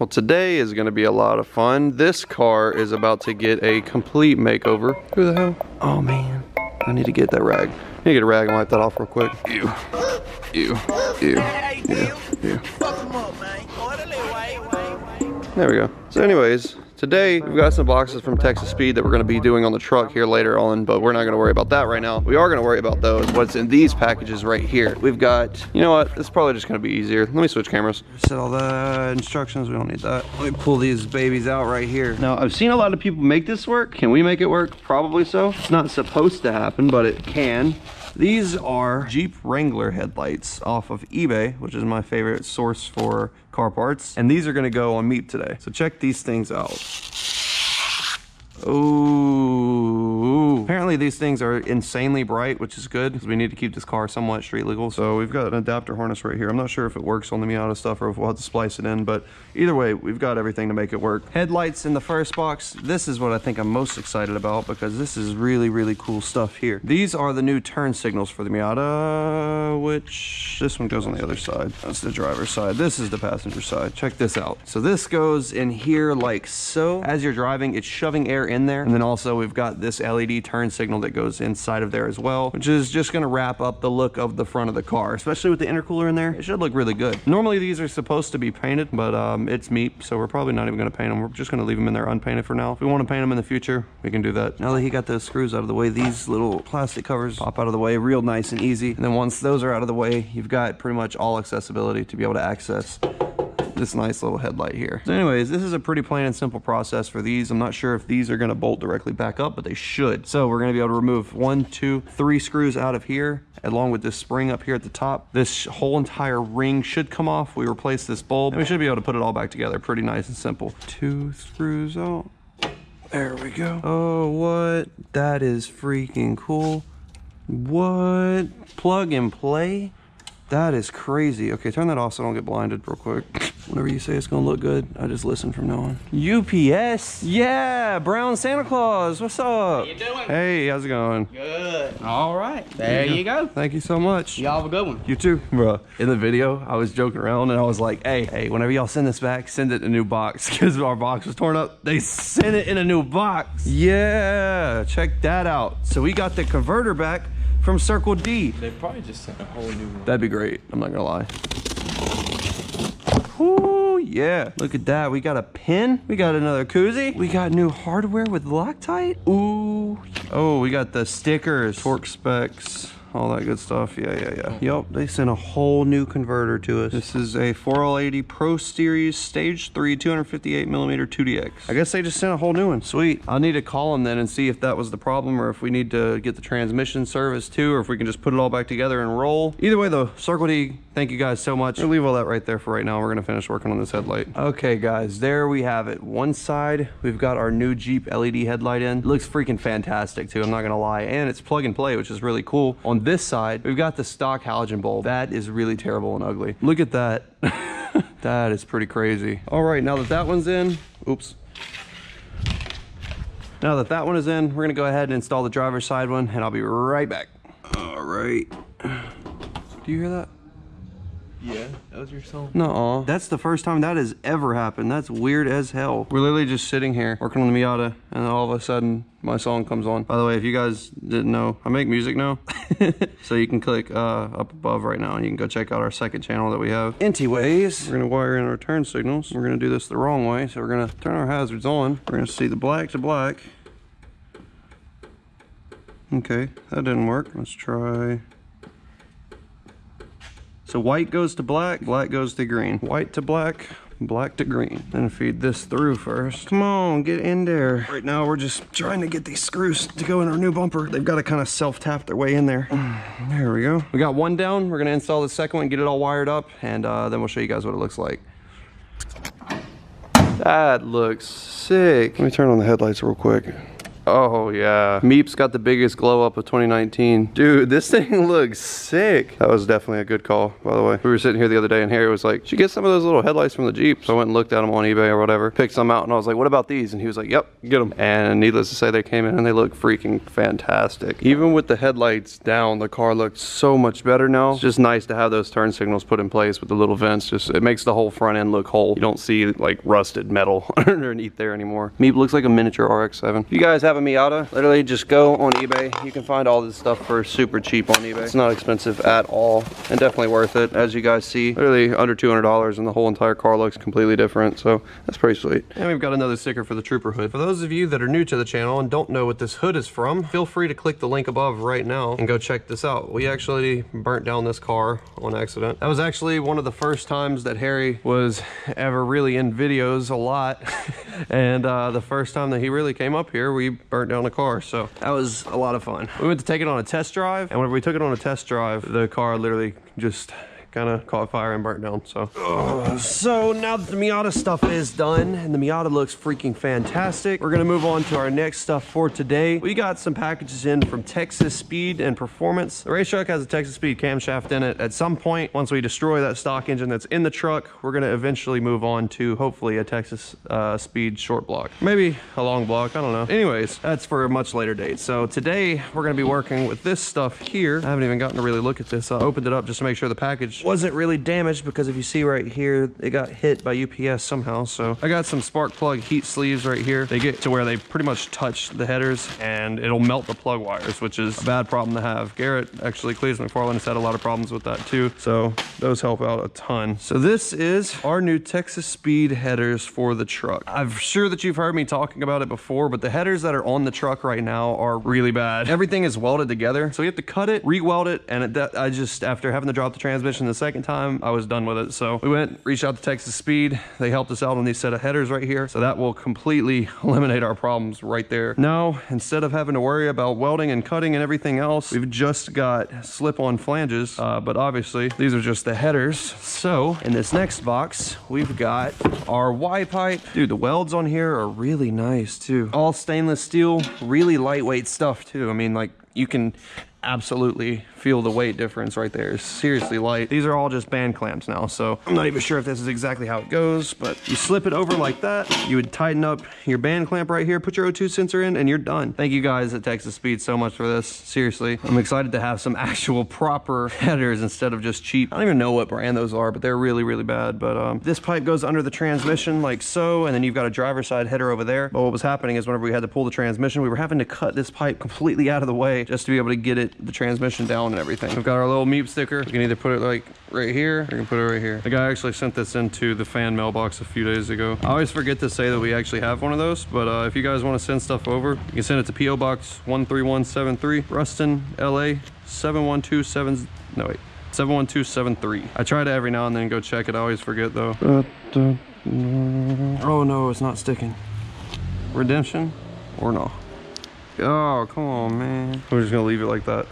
Well, today is going to be a lot of fun. This car is about to get a complete makeover. Who the hell? Oh man, I need to get that rag. I need to get a rag and wipe that off real quick. Ew. Ew. Ew. Ew. Ew. There we go. So anyways, today we've got some boxes from Texas Speed that we're going to be doing on the truck here later on, but we're not going to worry about that right now. We are going to worry about though is what's in these packages right here. We've got, you know what, it's probably just going to be easier. Let me switch cameras. Set all the instructions, we don't need that. Let me pull these babies out right here. Now I've seen a lot of people make this work. Can we make it work? Probably so. It's not supposed to happen, but it can. These are Jeep Wrangler headlights off of eBay, which is my favorite source for car parts. And these are gonna go on meat today. So check these things out. Ooh. Apparently these things are insanely bright, which is good because we need to keep this car somewhat street legal. So we've got an adapter harness right here. I'm not sure if it works on the Miata stuff or if we'll have to splice it in, but either way, we've got everything to make it work. Headlights in the first box. This is what I think I'm most excited about because this is really, really cool stuff here. These are the new turn signals for the Miata, which this one goes on the other side. That's the driver's side. This is the passenger side. Check this out. So this goes in here like so. As you're driving, it's shoving air in there, and then also we've got this LED turn signal that goes inside of there as well, which is just going to wrap up the look of the front of the car, especially with the intercooler in there. It should look really good. Normally these are supposed to be painted, but it's meat, so we're probably not even going to paint them. We're just going to leave them in there unpainted for now. If we want to paint them in the future, we can do that. Now that he got those screws out of the way, these little plastic covers pop out of the way real nice and easy, and then once those are out of the way, you've got pretty much all accessibility to be able to access this nice little headlight here. So anyways, this is a pretty plain and simple process for these. I'm not sure if these are gonna bolt directly back up, but they should. So we're gonna be able to remove 1, 2, 3 screws out of here, along with this spring up here at the top. This whole entire ring should come off. We replace this bulb, and we should be able to put it all back together pretty nice and simple. 2 screws out. There we go. Oh, what? That is freaking cool. What? Plug and play? That is crazy. Okay, turn that off so I don't get blinded real quick. Whenever you say it's gonna look good, I just listen from now on. UPS, yeah, Brown Santa Claus, what's up? How you doing? Hey, how's it going? Good. All right, there you go. Thank you so much. Y'all have a good one. You too, bro. In the video, I was joking around and I was like, hey, whenever y'all send this back, send it in a new box, because our box was torn up. They sent it in a new box. Yeah, check that out. So we got the converter back from Circle D. They probably just sent a whole new one. That'd be great, I'm not gonna lie. Ooh, yeah, look at that. We got a pin, we got another koozie, we got new hardware with Loctite. Ooh, oh, we got the stickers, torque specs, all that good stuff. Yeah. Yep, they sent a whole new converter to us. This is a 4L80 Pro Series Stage 3 258mm 2DX. I guess they just sent a whole new one. Sweet. I'll need to call them then and see if that was the problem or if we need to get the transmission service too, or if we can just put it all back together and roll. Either way though, Circle D, thank you guys so much. We'll leave all that right there for right now. We're gonna finish working on this headlight. Okay guys, there we have it. One side, we've got our new Jeep LED headlight in. It looks freaking fantastic too, I'm not gonna lie. And it's plug and play, which is really cool. On this side, we've got the stock halogen bulb. That is really terrible and ugly. Look at that. That is pretty crazy. All right, now that that one's in, oops. Now that that one is in, we're gonna go ahead and install the driver's side one and I'll be right back. All right. Do you hear that? Yeah, that was your song? Nuh-uh. That's the first time that has ever happened. That's weird as hell. We're literally just sitting here working on the Miata and all of a sudden my song comes on. By the way, if you guys didn't know, I make music now. So you can click up above right now and you can go check out our second channel that we have. Anyways, we're gonna wire in our turn signals. We're gonna do this the wrong way. So we're gonna turn our hazards on. We're gonna see the black to black. Okay, that didn't work. Let's try. So white goes to black, black goes to green. White to black, black to green. Then feed this through first. Come on, get in there. Right now we're just trying to get these screws to go in our new bumper. They've got to kind of self-tap their way in there. There we go. We got one down. We're gonna install the second one, get it all wired up, and then we'll show you guys what it looks like. That looks sick. Let me turn on the headlights real quick. Oh yeah, Meep's got the biggest glow up of 2019. Dude, this thing looks sick. That was definitely a good call, by the way. We were sitting here the other day and Harry was like, should you get some of those little headlights from the Jeep? So I went and looked at them on eBay or whatever, picked some out, and I was like, what about these? And he was like, yep, get them. And needless to say, they came in and they look freaking fantastic. Even with the headlights down, the car looks so much better now. It's just nice to have those turn signals put in place with the little vents. Just, it makes the whole front end look whole. You don't see like rusted metal underneath there anymore. Meep looks like a miniature RX-7. If you guys have a Miata, literally just go on eBay. You can find all this stuff for super cheap on eBay. It's not expensive at all and definitely worth it. As you guys see, literally under $200 and the whole entire car looks completely different. So that's pretty sweet. And we've got another sticker for the Trooper hood. For those of you that are new to the channel and don't know what this hood is from, feel free to click the link above right now and go check this out. We actually burnt down this car on accident. That was actually one of the first times that Harry was ever really in videos a lot. And the first time that he really came up here, we burnt down a car. So that was a lot of fun. We went to take it on a test drive, and whenever we took it on a test drive, the car literally just kind of caught fire and burnt down. So so now that the Miata stuff is done and the Miata looks freaking fantastic, we're gonna move on to our next stuff for today. We got some packages in from Texas Speed and Performance. The race truck has a Texas Speed camshaft in it. At some point, once we destroy that stock engine that's in the truck, we're gonna eventually move on to hopefully a Texas Speed short block, maybe a long block, I don't know. Anyways, that's for a much later date. So today we're gonna be working with this stuff here. I haven't even gotten to really look at this. I opened it up just to make sure the package wasn't really damaged, because if you see right here, it got hit by UPS somehow. So I got some spark plug heat sleeves right here. They get to where they pretty much touch the headers and it'll melt the plug wires, which is a bad problem to have. Garrett, actually Cleves McFarland, has had a lot of problems with that too, so those help out a ton. So this is our new Texas Speed headers for the truck. I'm sure that you've heard me talking about it before, but the headers that are on the truck right now are really bad. Everything is welded together, so you have to cut it, re-weld it, and I just, after having to drop the transmission the second time, I was done with it. So we went, reached out to Texas Speed. They helped us out on these set of headers right here. So that will completely eliminate our problems right there. Now, instead of having to worry about welding and cutting and everything else, we've just got slip-on flanges, but obviously these are just the headers. So in this next box, we've got our Y-pipe. Dude, the welds on here are really nice too. All stainless steel, really lightweight stuff too. I mean, like, you can absolutely feel the weight difference right there. It's seriously light. These are all just band clamps now, so I'm not even sure if this is exactly how it goes, but you slip it over like that, you would tighten up your band clamp right here, put your O2 sensor in, and you're done. Thank you guys at Texas Speed so much for this. Seriously, I'm excited to have some actual proper headers instead of just cheap. I don't even know what brand those are, but they're really, really bad. But this pipe goes under the transmission like so, and then you've got a driver's side header over there. But what was happening is whenever we had to pull the transmission, we were having to cut this pipe completely out of the way just to be able to get it, the transmission down and everything. We've got our little Meep sticker. You can either put it like right here, or you can put it right here. The guy actually sent this into the fan mailbox a few days ago. I always forget to say that we actually have one of those, but if you guys want to send stuff over, you can send it to P.O. Box 13173, Ruston, LA 71270. No, wait, 71273. I try to every now and then go check it. I always forget though. Oh no, it's not sticking. Redemption or no? Oh, come on, man. We're just gonna leave it like that.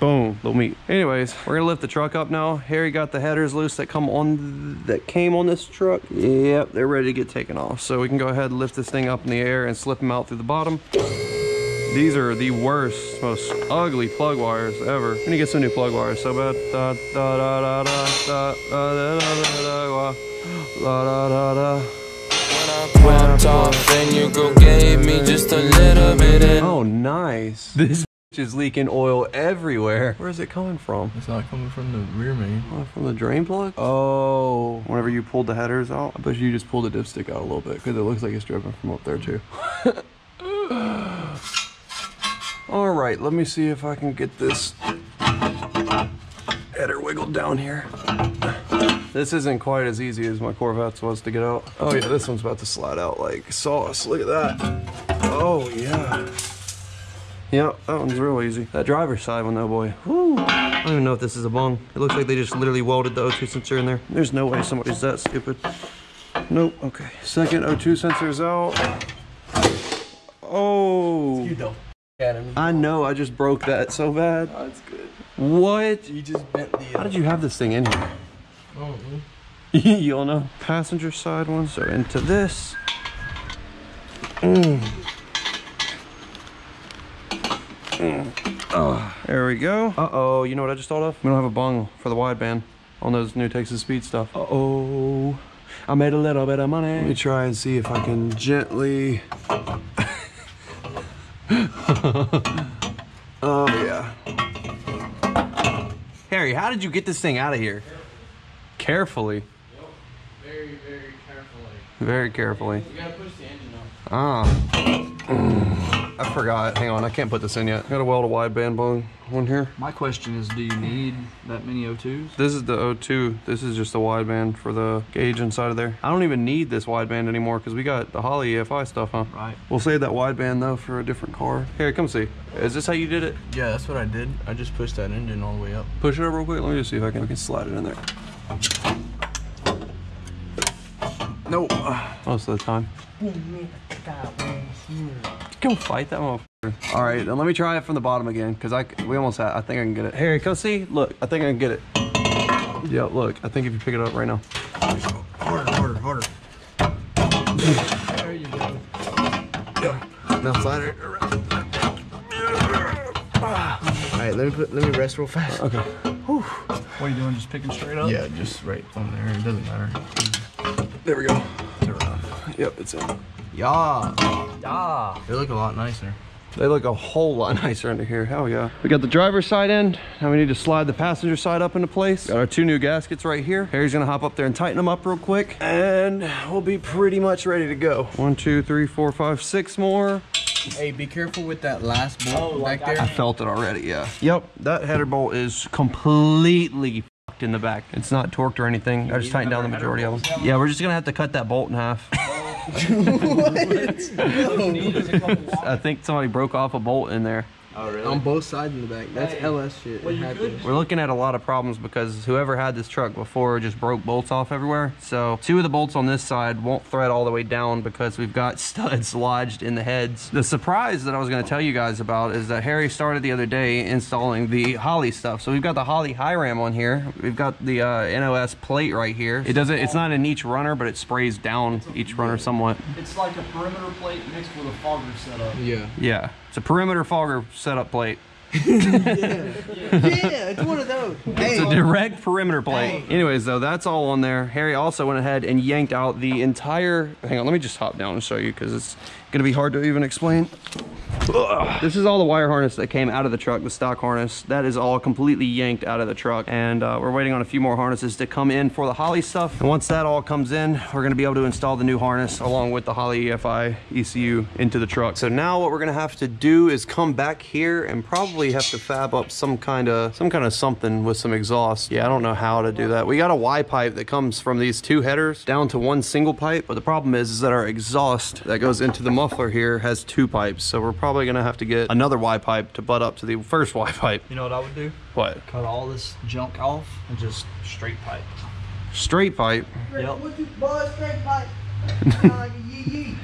Boom, little meat. Anyways, we're gonna lift the truck up now. Harry got the headers loose that came on this truck. Yep, they're ready to get taken off. So we can go ahead and lift this thing up in the air and slip them out through the bottom. These are the worst, most ugly plug wires ever. I'm gonna get some new plug wires so bad. Oh, nice. This is leaking oil everywhere. Where is it coming from? It's not coming from the rear main. Oh, from the drain plug? Oh, whenever you pulled the headers out, I bet you just pulled the dipstick out a little bit, because it looks like it's dripping from up there too. All right, let me see if I can get this header wiggled down here. This isn't quite as easy as my Corvette's was to get out. Oh yeah, this one's about to slide out like sauce. Look at that. Oh yeah. Yep, that one's real easy. That driver's side one though, boy. Woo. I don't even know if this is a bung. It looks like they just literally welded the O2 sensor in there. There's no way somebody's that stupid. Nope, okay. Second O2 sensor's out. Oh. You don't at him. I know, I just broke that so bad. Oh, that's good. What? You just bent the... How did you have this thing in here? Oh, you don't know. Passenger side one, so into this. There we go. Uh-oh, you know what I just thought of? We don't have a bungle for the wideband on those new Texas Speed stuff. Uh-oh, I made a little bit of money. Let me try and see if I can gently... Oh, yeah. Harry, how did you get this thing out of here? Carefully. Yep. Very, very carefully. Very carefully. You gotta push the engine off. I forgot. Hang on, I can't put this in yet. I gotta weld a wideband bung on here. My question is, do you need that many O2s? This is the O2. This is just the wideband for the gauge inside of there. I don't even need this wideband anymore because we got the Holley EFI stuff, huh? Right. We'll save that wideband though for a different car. Here, come see. Is this how you did it? Yeah, that's what I did. I just pushed that engine all the way up. Push it up real quick. Let me just see if I can slide it in there. Nope. Most of the time. Go fight that motherfucker. All right, now let me try it from the bottom again, because we almost had. I think I can get it. Harry, come see. Look, I think I can get it. Yeah, look. I think if you pick it up right now. Harder, harder, harder. There you go. Yeah. Now slide it around. All right, let me rest real fast. Okay. Whew. What are you doing? Just picking straight up? Yeah, just right on there. It doesn't matter. There we go. Yep, it's in. Yeah. Yeah. They look a lot nicer. They look a whole lot nicer under here. Hell yeah. We got the driver's side in. Now we need to slide the passenger side up into place. Got our two new gaskets right here. Harry's gonna hop up there and tighten them up real quick. And we'll be pretty much ready to go. 1, 2, 3, 4, 5, 6 more. Hey, be careful with that last bolt back there. I felt it already, yeah. Yep, that header bolt is completely fucked in the back. It's not torqued or anything. I just tightened down the majority of them. Yeah, we're just gonna have to cut that bolt in half. What? No. I think somebody broke off a bolt in there. Oh, really? On both sides in the back. That's LS shit. Well, we're looking at a lot of problems because whoever had this truck before just broke bolts off everywhere. So two of the bolts on this side won't thread all the way down because we've got studs lodged in the heads. The surprise that I was going to tell you guys about is that Harry started the other day installing the Holley stuff. So we've got the Holley Hi-Ram on here. We've got the NOS plate right here. It doesn't. It's not in each runner, but it sprays down each runner somewhat. It's like a perimeter plate mixed with a fogger setup. Yeah. Yeah. It's a perimeter fogger setup plate. Yeah, it's one of those. It's a direct perimeter plate. Anyways, though, that's all on there. Harry also went ahead and yanked out the entire... Hang on, let me just hop down and show you because it's going to be hard to even explain. Ugh. This is all the wire harness that came out of the truck, the stock harness. That is all completely yanked out of the truck. And we're waiting on a few more harnesses to come in for the Holley stuff. And once that all comes in, we're gonna be able to install the new harness along with the Holley EFI ECU into the truck. So now what we're gonna have to do is come back here and probably have to fab up some kind of something with some exhaust. Yeah, I don't know how to do that. We got a Y pipe that comes from these two headers down to one single pipe. But the problem is that our exhaust that goes into the muffler here has two pipes. So we're probably gonna have to get another Y pipe to butt up to the first Y pipe. You know what I would do? What? Cut all this junk off and just straight pipe. Straight pipe? Yep. Straight pipe.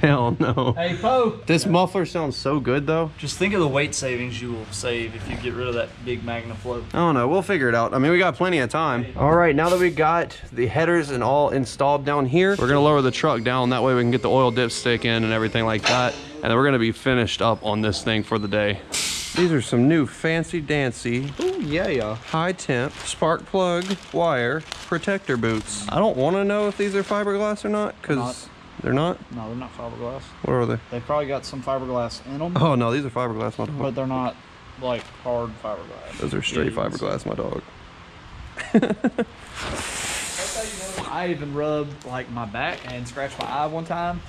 Hell no. Hey, Poe. This muffler sounds so good though. Just think of the weight savings you will save if you get rid of that big Magnaflow. I don't know, we'll figure it out. I mean, we got plenty of time. All right, now that we got the headers and all installed down here, we're gonna lower the truck down. That way we can get the oil dipstick in and everything like that. And then we're gonna be finished up on this thing for the day. These are some new fancy dancy. Ooh, yeah, yeah. High temp, spark plug, wire, protector boots. I don't wanna know if these are fiberglass or not, because they're not? No, they're not fiberglass. What are they? They probably got some fiberglass in them. Oh no, these are fiberglass, my dog. But they're not like hard fiberglass. Those are straight fiberglass, my dog. I even rubbed like my back and scratched my eye one time.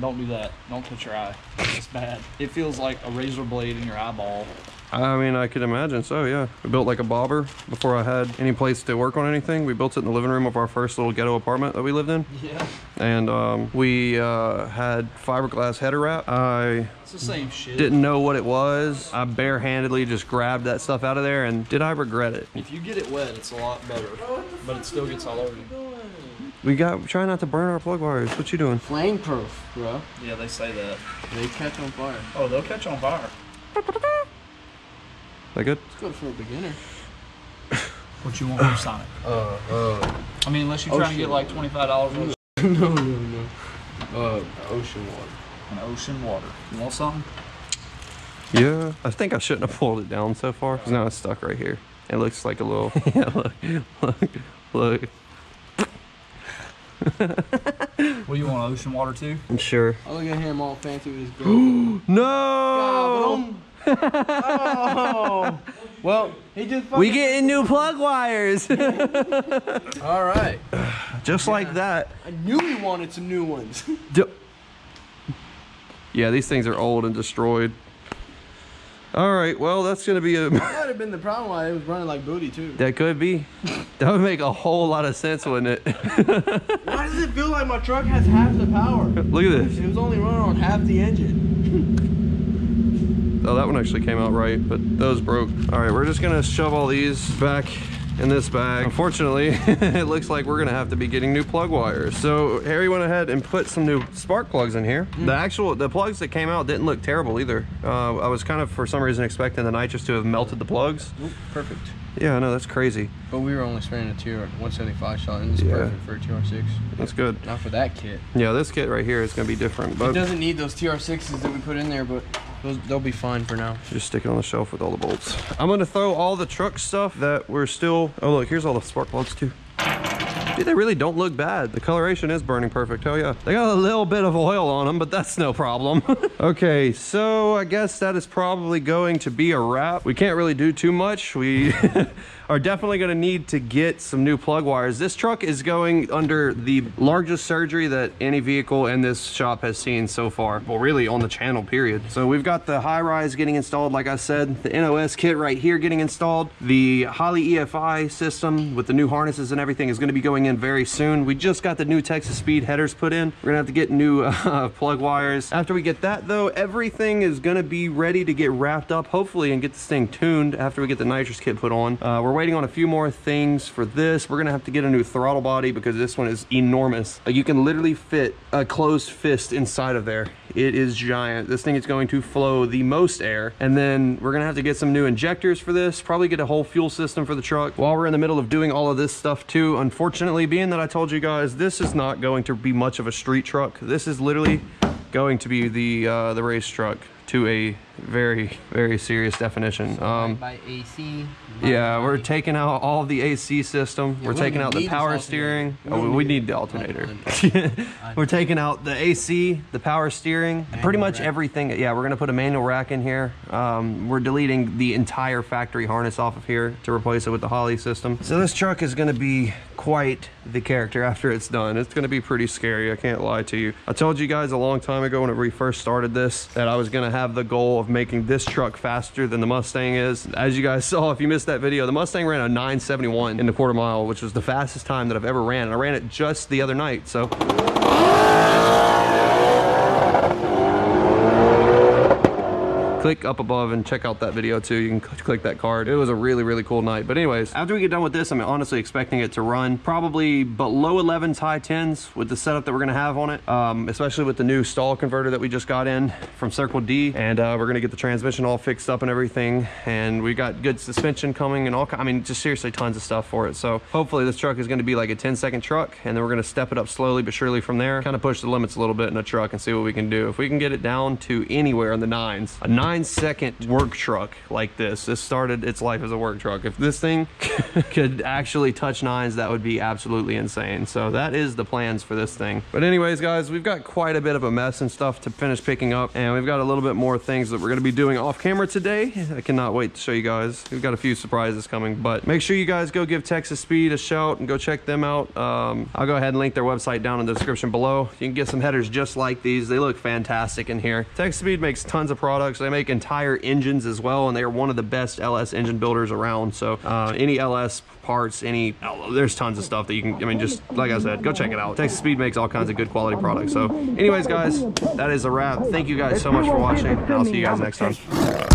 Don't do that. Don't touch your eye. It's bad. It feels like a razor blade in your eyeball. I mean, I could imagine so, yeah. We built like a bobber before I had any place to work on anything. We built it in the living room of our first little ghetto apartment that we lived in. Yeah. And we had fiberglass header wrap. It's the same shit. Didn't know what it was. I barehandedly just grabbed that stuff out of there, and did I regret it? If you get it wet, it's a lot better, but it still gets all over you. Try not to burn our plug wires. What you doing? Flameproof, bro. Yeah, they say that. They catch on fire. Oh, they'll catch on fire. That good? It's good for a beginner. What you want from Sonic? I mean, unless you try to get like $25 worth. No. Ocean water. An ocean water. You want something? Yeah, I think I shouldn't have pulled it down so far because now it's stuck right here. It looks like a little. Yeah, look. What do you want, ocean water too? I'm sure. I look at him all fancy with his girl. No! Oh! Well, he just fucking... We getting new plug wires! Alright. Just like that. I knew we wanted some new ones. Yeah, these things are old and destroyed. Alright, well, that's gonna be a... That might have been the problem why it was running like booty, too. That could be. That would make a whole lot of sense, wouldn't it? Why does it feel like my truck has half the power? Look at this. It was only running on half the engine. Oh, that one actually came out right, but those broke. Alright, we're just gonna shove all these back in this bag. Unfortunately, it looks like we're gonna have to be getting new plug wires. So Harry went ahead and put some new spark plugs in here. The plugs that came out didn't look terrible either. I was kind of for some reason expecting the nitrous to have melted the plugs. Oop, perfect. Yeah, I know, that's crazy. But we were only spraying a 175 shot, and this is perfect for a TR6. That's good. Not for that kit. Yeah, this kit right here is gonna be different. But it doesn't need those TR6s that we put in there, but they'll be fine for now. Just stick it on the shelf with all the bolts. I'm gonna throw all the truck stuff that we're still... Oh look, here's all the spark plugs too. Dude, they really don't look bad. The coloration is burning perfect, hell yeah. They got a little bit of oil on them, but that's no problem. Okay, so I guess that is probably going to be a wrap. We can't really do too much. We are definitely gonna need to get some new plug wires. This truck is going under the largest surgery that any vehicle in this shop has seen so far. Well, really on the channel, period. So we've got the high-rise getting installed, like I said. The NOS kit right here getting installed. The Holley EFI system with the new harnesses and everything is gonna be going in very soon. We just got the new Texas Speed headers put in. We're gonna have to get new plug wires. After we get that though, everything is gonna be ready to get wrapped up, hopefully, and get this thing tuned after we get the nitrous kit put on. We're waiting on a few more things for this. We're gonna have to get a new throttle body because this one is enormous. Like, you can literally fit a closed fist inside of there. It is giant. This thing is going to flow the most air. And then we're gonna have to get some new injectors for this, probably get a whole fuel system for the truck. While we're in the middle of doing all of this stuff too, unfortunately, being that I told you guys this is not going to be much of a street truck, this is literally going to be the race truck to a very, very serious definition. By AC, yeah, we're taking out all of the AC system. Yeah, we're taking out the power steering. We need the alternator. We're taking out the AC, the power steering, pretty much everything. Yeah, we're gonna put a manual rack in here. We're deleting the entire factory harness off of here to replace it with the Holley system. So this truck is gonna be quite the character after it's done. It's gonna be pretty scary, I can't lie to you. I told you guys a long time ago when we first started this that I was gonna have the goal of making this truck faster than the Mustang is. As you guys saw, if you missed that video, the Mustang ran a 971 in the quarter mile, which was the fastest time that I've ever ran, and I ran it just the other night, so. Click up above and check out that video too. You can click that card. It was a really, really cool night. But anyways, after we get done with this, I'm honestly expecting it to run probably below 11s, high 10s with the setup that we're gonna have on it, especially with the new stall converter that we just got in from Circle D. And we're gonna get the transmission all fixed up and everything, and we got good suspension coming and all, I mean, just seriously tons of stuff for it. So hopefully this truck is gonna be like a 10-second truck, and then we're gonna step it up slowly but surely from there, kind of push the limits a little bit in a truck and see what we can do. If we can get it down to anywhere in the 9s, a 9-second work truck like this. This started its life as a work truck. If this thing could actually touch 9s, that would be absolutely insane. So that is the plans for this thing. But anyways, guys, we've got quite a bit of a mess and stuff to finish picking up, and we've got a little bit more things that we're gonna be doing off camera today. I cannot wait to show you guys. We've got a few surprises coming, but make sure you guys go give Texas Speed a shout and go check them out. I'll go ahead and link their website down in the description below. You can get some headers just like these. They look fantastic in here. Texas Speed makes tons of products. They make entire engines as well, and they are one of the best LS engine builders around. So any LS parts, there's tons of stuff that you can, I mean, just like I said, go check it out. Texas Speed makes all kinds of good quality products. So anyways, guys, that is a wrap. Thank you guys so much for watching, and I'll see you guys next time.